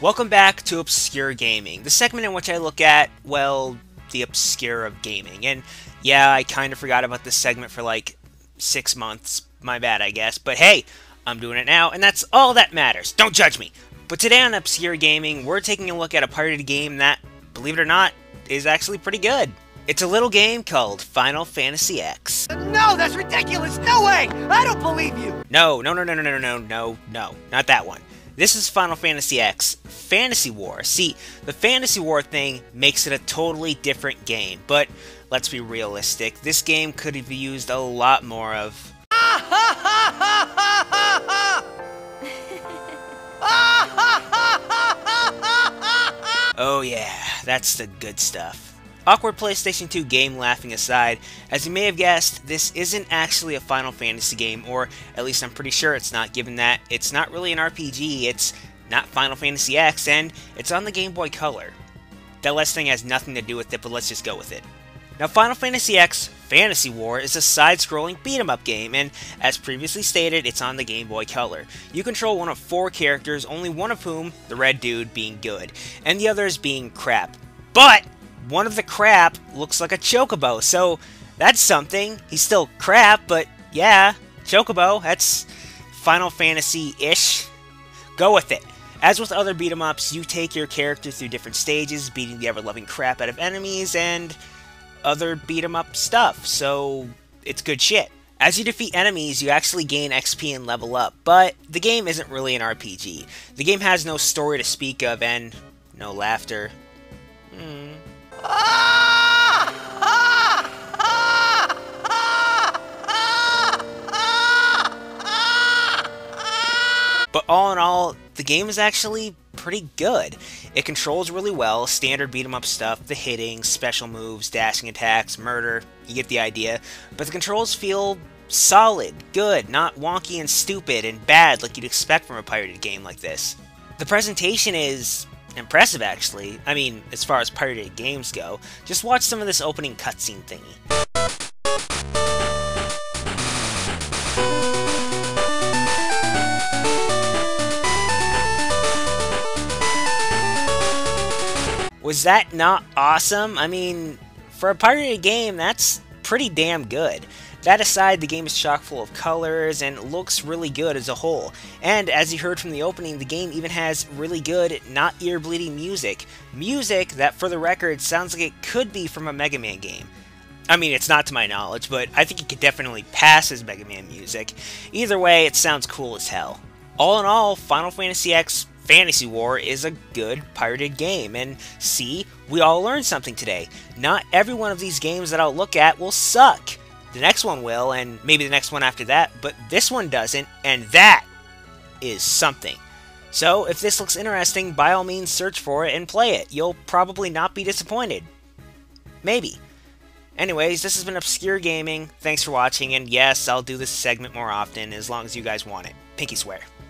Welcome back to Obscure Gaming, the segment in which I look at, well, the obscure of gaming. And yeah, I kind of forgot about this segment for like 6 months. My bad, I guess. But hey, I'm doing it now, and that's all that matters. Don't judge me. But today on Obscure Gaming, we're taking a look at a pirated game that, believe it or not, is actually pretty good. It's a little game called Final Fantasy X. No, that's ridiculous! No way! I don't believe you! No, not that one. This is Final Fantasy X Fantasy War. See, the Fantasy War thing makes it a totally different game, but let's be realistic. This game could be used a lot more of. Oh yeah, that's the good stuff. Awkward PlayStation 2 game laughing aside, as you may have guessed, this isn't actually a Final Fantasy game, or at least I'm pretty sure it's not, given that it's not really an RPG, it's not Final Fantasy X, and it's on the Game Boy Color. That last thing has nothing to do with it, but let's just go with it. Now, Final Fantasy X Fantasy War is a side-scrolling beat-em-up game, and as previously stated, it's on the Game Boy Color. You control one of 4 characters, only one of whom, the red dude, being good, and the others being crap. But one of the crap looks like a chocobo, so that's something. He's still crap, but yeah, chocobo, that's Final Fantasy-ish. Go with it. As with other beat-em-ups, you take your character through different stages, beating the ever-loving crap out of enemies and other beat-em-up stuff, so it's good shit. As you defeat enemies, you actually gain XP and level up, but the game isn't really an RPG. The game has no story to speak of and no laughter. But all in all, the game is actually pretty good. It controls really well, standard beat-em-up stuff, the hitting, special moves, dashing attacks, murder, you get the idea. But the controls feel solid, good, not wonky and stupid and bad like you'd expect from a pirated game like this. The presentation is impressive, actually. I mean, as far as pirated games go, just watch some of this opening cutscene thingy. Was that not awesome? I mean, for a pirated game, that's pretty damn good. That aside, the game is chock full of colors and looks really good as a whole. And as you heard from the opening, the game even has really good, not ear-bleeding music. Music that, for the record, sounds like it could be from a Mega Man game. I mean, it's not to my knowledge, but I think it could definitely pass as Mega Man music. Either way, it sounds cool as hell. All in all, Final Fantasy X Fantasy War is a good pirated game, and see, we all learned something today. Not every one of these games that I'll look at will suck. The next one will, and maybe the next one after that, but this one doesn't, and that is something. So, if this looks interesting, by all means search for it and play it. You'll probably not be disappointed. Maybe. Anyways, this has been Obscure Gaming, thanks for watching, and yes, I'll do this segment more often, as long as you guys want it. Pinky swear.